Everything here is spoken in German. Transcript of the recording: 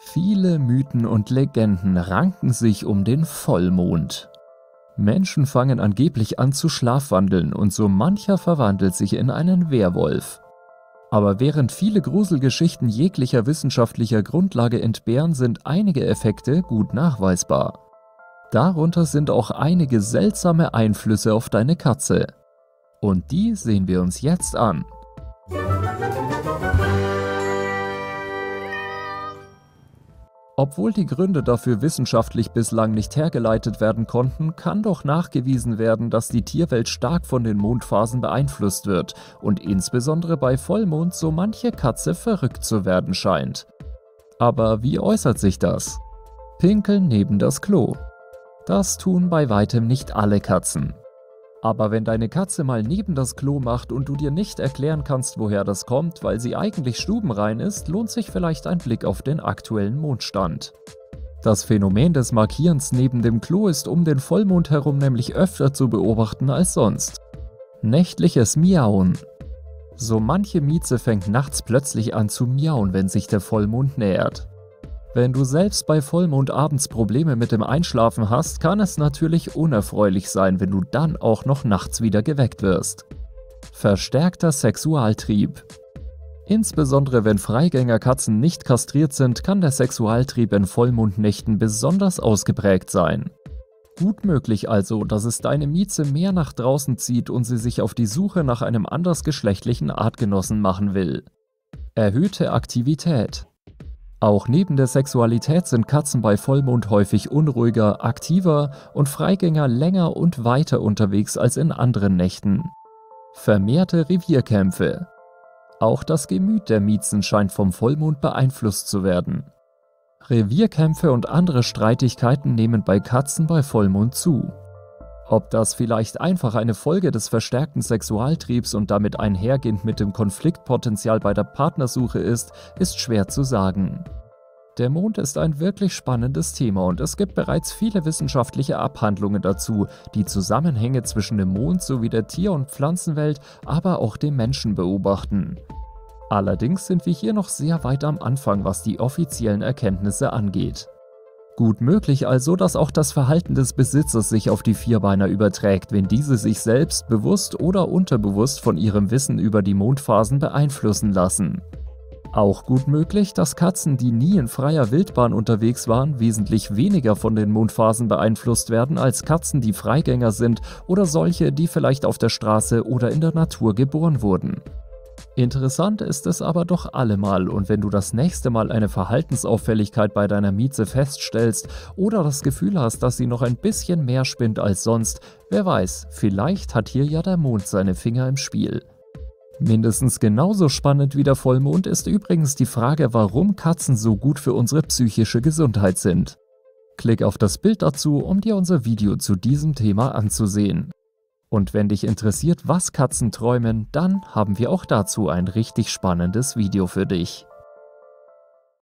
Viele Mythen und Legenden ranken sich um den Vollmond. Menschen fangen angeblich an zu schlafwandeln und so mancher verwandelt sich in einen Werwolf. Aber während viele Gruselgeschichten jeglicher wissenschaftlicher Grundlage entbehren, sind einige Effekte gut nachweisbar. Darunter sind auch einige seltsame Einflüsse auf deine Katze. Und die sehen wir uns jetzt an. Obwohl die Gründe dafür wissenschaftlich bislang nicht hergeleitet werden konnten, kann doch nachgewiesen werden, dass die Tierwelt stark von den Mondphasen beeinflusst wird und insbesondere bei Vollmond so manche Katze verrückt zu werden scheint. Aber wie äußert sich das? Pinkeln neben das Klo. Das tun bei weitem nicht alle Katzen. Aber wenn deine Katze mal neben das Klo macht und du dir nicht erklären kannst, woher das kommt, weil sie eigentlich stubenrein ist, lohnt sich vielleicht ein Blick auf den aktuellen Mondstand. Das Phänomen des Markierens neben dem Klo ist um den Vollmond herum nämlich öfter zu beobachten als sonst. Nächtliches Miauen. So manche Mieze fängt nachts plötzlich an zu miauen, wenn sich der Vollmond nähert. Wenn du selbst bei Vollmond abends Probleme mit dem Einschlafen hast, kann es natürlich unerfreulich sein, wenn du dann auch noch nachts wieder geweckt wirst. Verstärkter Sexualtrieb. Insbesondere wenn Freigängerkatzen nicht kastriert sind, kann der Sexualtrieb in Vollmondnächten besonders ausgeprägt sein. Gut möglich also, dass es deine Mieze mehr nach draußen zieht und sie sich auf die Suche nach einem andersgeschlechtlichen Artgenossen machen will. Erhöhte Aktivität. Auch neben der Sexualität sind Katzen bei Vollmond häufig unruhiger, aktiver und Freigänger länger und weiter unterwegs als in anderen Nächten. Vermehrte Revierkämpfe. Auch das Gemüt der Miezen scheint vom Vollmond beeinflusst zu werden. Revierkämpfe und andere Streitigkeiten nehmen bei Katzen bei Vollmond zu. Ob das vielleicht einfach eine Folge des verstärkten Sexualtriebs und damit einhergehend mit dem Konfliktpotenzial bei der Partnersuche ist, ist schwer zu sagen. Der Mond ist ein wirklich spannendes Thema und es gibt bereits viele wissenschaftliche Abhandlungen dazu, die Zusammenhänge zwischen dem Mond sowie der Tier- und Pflanzenwelt, aber auch dem Menschen beobachten. Allerdings sind wir hier noch sehr weit am Anfang, was die offiziellen Erkenntnisse angeht. Gut möglich also, dass auch das Verhalten des Besitzers sich auf die Vierbeiner überträgt, wenn diese sich selbst bewusst oder unterbewusst von ihrem Wissen über die Mondphasen beeinflussen lassen. Auch gut möglich, dass Katzen, die nie in freier Wildbahn unterwegs waren, wesentlich weniger von den Mondphasen beeinflusst werden als Katzen, die Freigänger sind oder solche, die vielleicht auf der Straße oder in der Natur geboren wurden. Interessant ist es aber doch allemal und wenn du das nächste Mal eine Verhaltensauffälligkeit bei deiner Mieze feststellst oder das Gefühl hast, dass sie noch ein bisschen mehr spinnt als sonst, wer weiß, vielleicht hat hier ja der Mond seine Finger im Spiel. Mindestens genauso spannend wie der Vollmond ist übrigens die Frage, warum Katzen so gut für unsere psychische Gesundheit sind. Klick auf das Bild dazu, um dir unser Video zu diesem Thema anzusehen. Und wenn dich interessiert, was Katzen träumen, dann haben wir auch dazu ein richtig spannendes Video für dich.